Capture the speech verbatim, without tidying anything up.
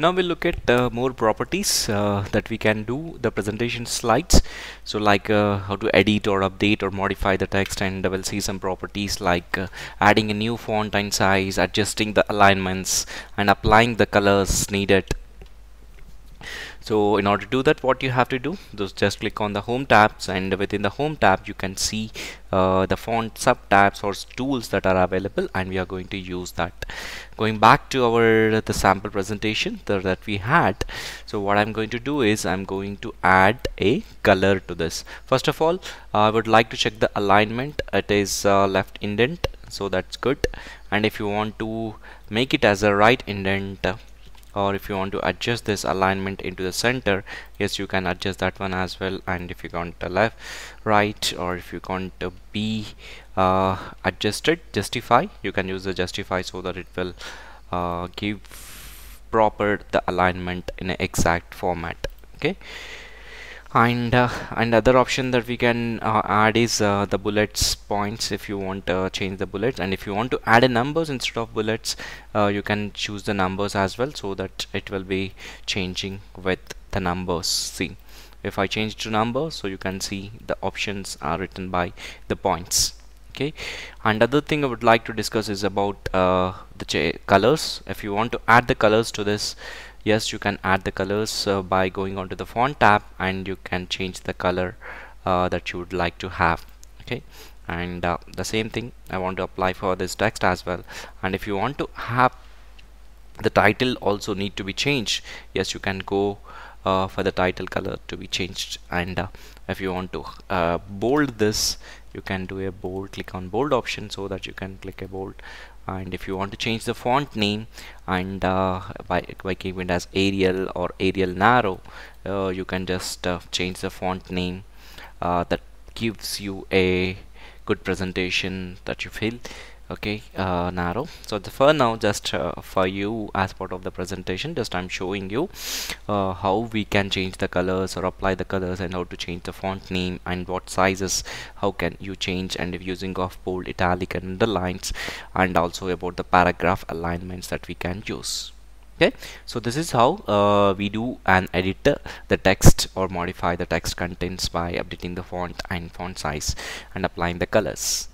Now we'll look at uh, more properties uh, that we can do the presentation slides. So like uh, how to edit or update or modify the text, and we'll see some properties like uh, adding a new font and size, adjusting the alignments, and applying the colors needed. So in order to do that, what you have to do, just just click on the home tabs, and within the home tab you can see uh, the font sub tabs or tools that are available, and we are going to use that. Going back to our the sample presentation the, that we had, so what I'm going to do is I'm going to add a color to this. First of all, I would like to check the alignment. It is uh, left indent, so that's good. And if you want to make it as a right indent, uh, or if you want to adjust this alignment into the center, yes, you can adjust that one as well. And if you want to left, right, or if you want to be uh, adjusted, justify, you can use the justify so that it will uh, give proper the alignment in an exact format. Okay, and uh, another option that we can uh, add is uh, the bullets points. If you want to uh, change the bullets, and if you want to add a numbers instead of bullets, uh, you can choose the numbers as well, so that it will be changing with the numbers. See, if I change to number, so you can see the options are written by the points. Okay, another thing I would like to discuss is about uh, the colors. If you want to add the colors to this, yes, you can add the colors uh, by going onto the font tab, and you can change the color uh, that you would like to have. Okay, and uh, the same thing I want to apply for this text as well. And if you want to have the title also need to be changed, yes, you can go uh, for the title color to be changed. And uh, if you want to uh, bold this, you can do a bold, click on bold option so that you can click a bold. And if you want to change the font name, and uh, by, by keeping it as Arial or Arial Narrow, uh, you can just uh, change the font name. Uh, that gives you a good presentation that you feel. Okay, uh, narrow. So the, for now, just uh, for you as part of the presentation, just I'm showing you uh, how we can change the colors or apply the colors, and how to change the font name, and what sizes, how can you change, and if using of bold, italic, and underlines, and also about the paragraph alignments that we can use. Okay, so this is how uh, we do and edit uh, the text or modify the text contents by updating the font and font size and applying the colors.